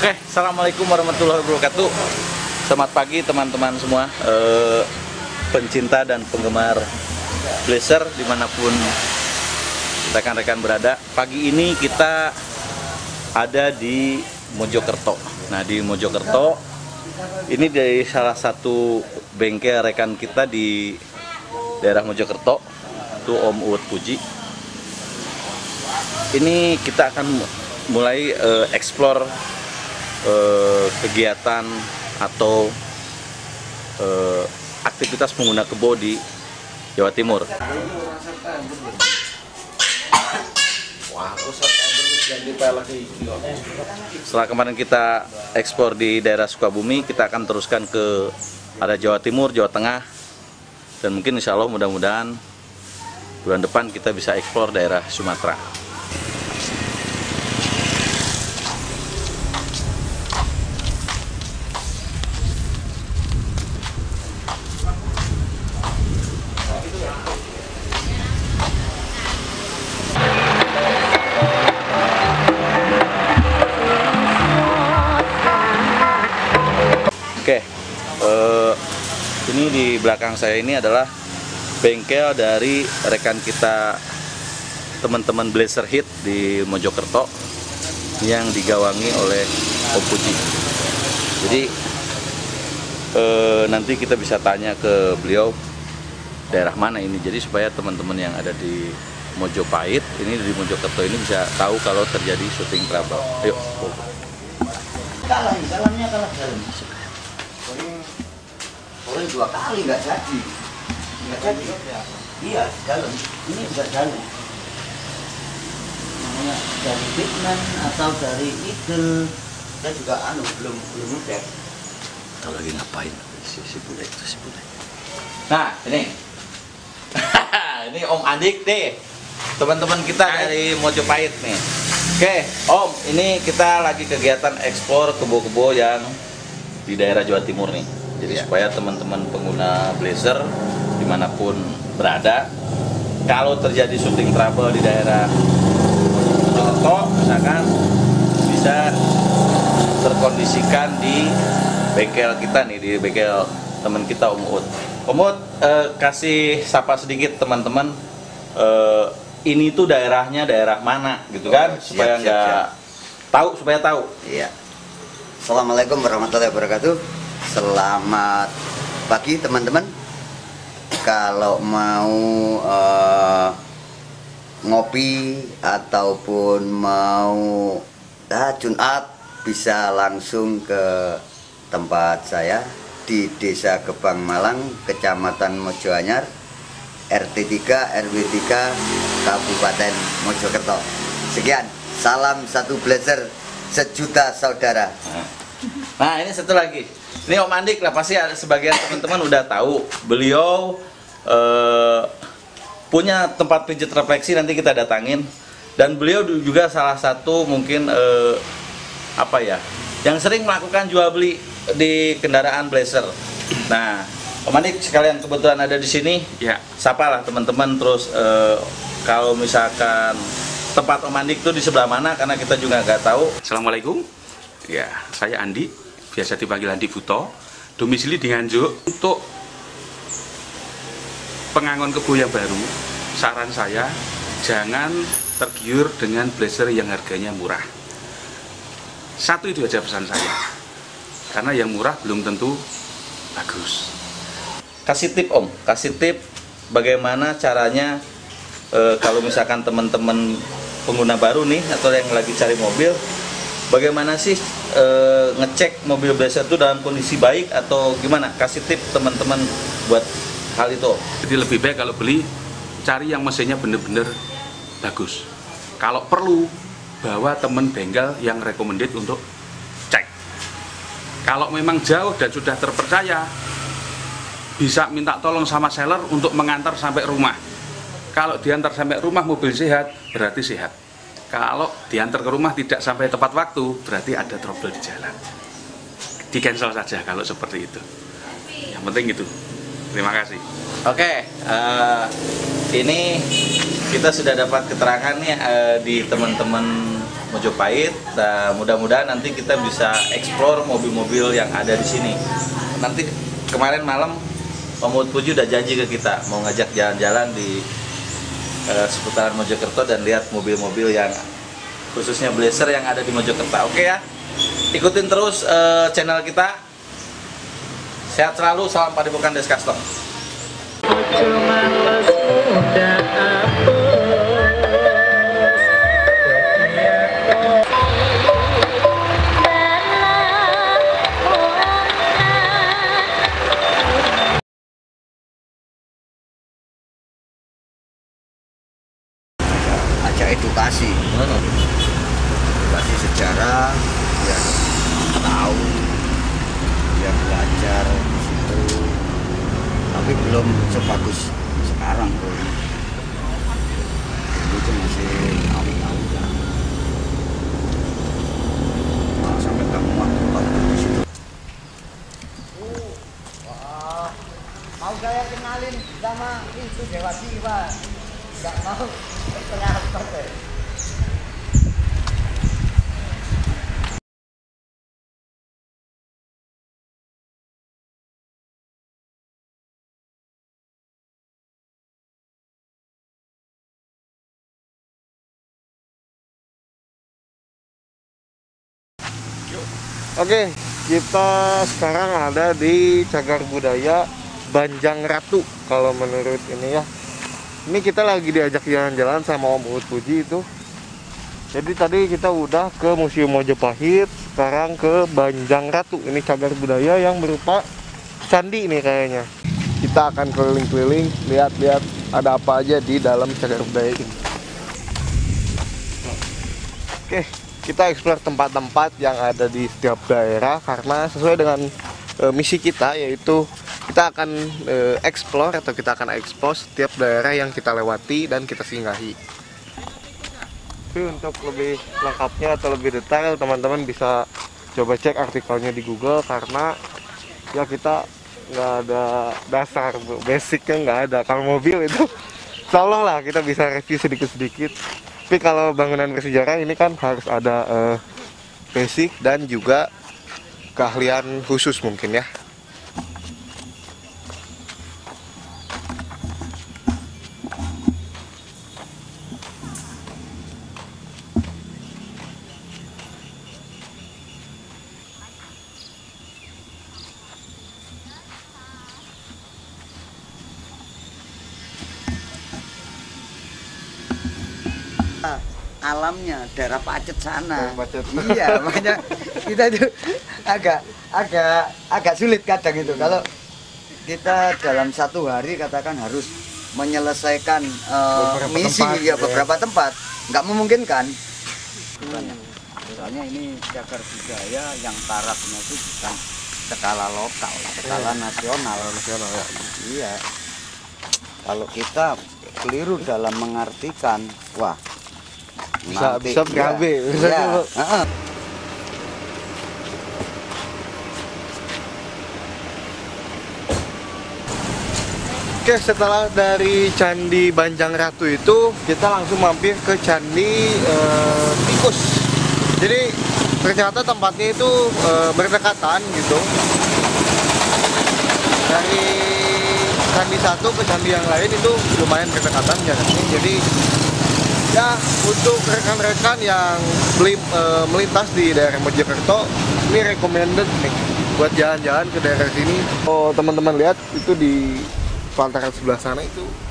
Oke, assalamualaikum warahmatullahi wabarakatuh. Selamat pagi teman-teman semua, pencinta dan penggemar Blazer dimanapun rekan-rekan berada. Pagi ini kita ada di Mojokerto. Nah, di Mojokerto ini dari salah satu bengkel rekan kita di daerah Mojokerto, itu Om Uut Puji. Ini kita akan mulai explore kegiatan atau aktivitas pengguna kebo di Jawa Timur. Setelah kemarin kita eksplor di daerah Sukabumi, kita akan teruskan ke ada Jawa Timur, Jawa Tengah, dan mungkin insya Allah mudah-mudahan bulan depan kita bisa eksplor daerah Sumatera. Ini di belakang saya ini adalah bengkel dari rekan kita, teman-teman Blazer Hit di Mojokerto yang digawangi oleh Om Puji. Jadi nanti kita bisa tanya ke beliau daerah mana ini. Jadi supaya teman-teman yang ada di Mojopahit ini, di Mojokerto ini, bisa tahu kalau terjadi shooting trouble. Ayo. Kalah. Orang dua kali nggak jadi. Iya, dalam ini juga dalam. Namanya dari Bitman atau dari Idol, kita juga belum ngecek. Kita lagi ngapain si budak. Nah, ini, ini Om Andik nih, teman-teman kita dari Mojopahit nih. Oke, Om, ini kita lagi kegiatan eksplor kebo-kebo yang di daerah Jawa Timur nih. Jadi supaya teman-teman pengguna Blazer dimanapun berada, kalau terjadi shooting trouble di daerah Mojokerto, misalkan bisa terkondisikan di bengkel kita nih, di bengkel teman kita Om Uut. Om Uut, kasih sapa sedikit teman-teman, ini tuh daerahnya daerah mana gitu kan, supaya nggak tahu, supaya tahu. Iya. Assalamualaikum warahmatullahi wabarakatuh. Selamat pagi teman-teman. Kalau mau ngopi ataupun mau junat, bisa langsung ke tempat saya di Desa Gebang Malang, Kecamatan Mojoanyar, RT3 RW3, Kabupaten Mojokerto. Sekian, salam satu Blazer, sejuta saudara. Nah, ini satu lagi. Ini Om Andik lah, pasti ada sebagian teman-teman udah tahu. Beliau punya tempat pijat refleksi, nanti kita datangin. Dan beliau juga salah satu mungkin yang sering melakukan jual beli di kendaraan Blazer. Nah, Om Andik sekalian kebetulan ada di sini. Ya. Sapa lah teman-teman, terus kalau misalkan tempat Om Andik tuh di sebelah mana, karena kita juga nggak tahu. Assalamualaikum. Ya, saya Andi, biasa dipanggil Andi Buto, domisili di Dianjuk. Untuk pengangon kebo yang baru, saran saya jangan tergiur dengan Blazer yang harganya murah. Satu itu aja pesan saya, karena yang murah belum tentu bagus. Kasih tip Om, kasih tip bagaimana caranya kalau misalkan teman-teman pengguna baru nih atau yang lagi cari mobil, bagaimana sih ngecek mobil Blazer itu dalam kondisi baik atau gimana? Kasih tip teman-teman buat hal itu. Jadi lebih baik kalau beli, cari yang mesinnya bener-bener bagus. Kalau perlu, bawa teman bengkel yang recommended untuk cek. Kalau memang jauh dan sudah terpercaya, bisa minta tolong sama seller untuk mengantar sampai rumah. Kalau diantar sampai rumah mobil sehat, berarti sehat. Kalau diantar ke rumah tidak sampai tepat waktu, berarti ada trouble di jalan. Di cancel saja kalau seperti itu. Yang penting itu. Terima kasih. Oke, ini kita sudah dapat keterangannya di teman-teman Mojopahit. Nah, mudah-mudahan nanti kita bisa eksplor mobil-mobil yang ada di sini. Nanti kemarin malam Om Uut Puji udah janji ke kita mau ngajak jalan-jalan di seputaran Mojokerto dan lihat mobil-mobil yang khususnya Blazer yang ada di Mojokerto. Oke ya, ikutin terus channel kita. Sehat selalu, salam Padepokan DS Custom. Edukasi sejarah, biar tahu, biar belajar di situ. Tapi belum sebagus sekarang, bro. Dulu itu masih tahu-tahu lah. Nah, sampai kamu mau di situ. Mau saya kenalin sama itu Dewa Siwa. Nggak mau terpengaruh deh. Oke, kita sekarang ada di Cagar Budaya Bajang Ratu kalau menurut ini ya. Ini kita lagi diajak jalan-jalan sama Om Uut Puji itu. Jadi tadi kita udah ke Museum Mojopahit, sekarang ke Bajang Ratu. Ini cagar budaya yang berupa candi nih kayaknya. Kita akan keliling-keliling, lihat-lihat ada apa aja di dalam cagar budaya ini. Oke. Kita eksplor tempat-tempat yang ada di setiap daerah karena sesuai dengan misi kita, yaitu kita akan eksplor atau kita akan ekspos setiap daerah yang kita lewati dan kita singgahi. Tapi untuk lebih lengkapnya atau lebih detail teman-teman bisa coba cek artikelnya di Google karena ya kita nggak ada dasar, basicnya nggak ada. Kalau mobil itu insya Allah lah kita bisa review sedikit-sedikit. Tapi kalau bangunan bersejarah ini kan harus ada basic dan juga keahlian khusus mungkin ya. Alamnya daerah Pacet sana. Pacet. Iya, makanya kita itu agak sulit kadang itu. Kalau kita dalam satu hari katakan harus menyelesaikan misi tempat, ya, beberapa tempat, nggak memungkinkan. Soalnya ini cagar budaya yang tarafnya itu bukan skala lokal, skala nasional. Nasional ya. Iya. Kalau kita keliru dalam mengartikan, wah. Bisa berabe. Oke, setelah dari Candi Bajang Ratu itu kita langsung mampir ke Candi Tikus. Jadi ternyata tempatnya itu berdekatan gitu. Dari candi satu ke candi yang lain itu lumayan berdekatan jaraknya. Jadi ya, untuk rekan-rekan yang melintas di daerah Mojokerto, ini recommended nih buat jalan-jalan ke daerah sini. Oh, teman-teman lihat itu di pantaran sebelah sana itu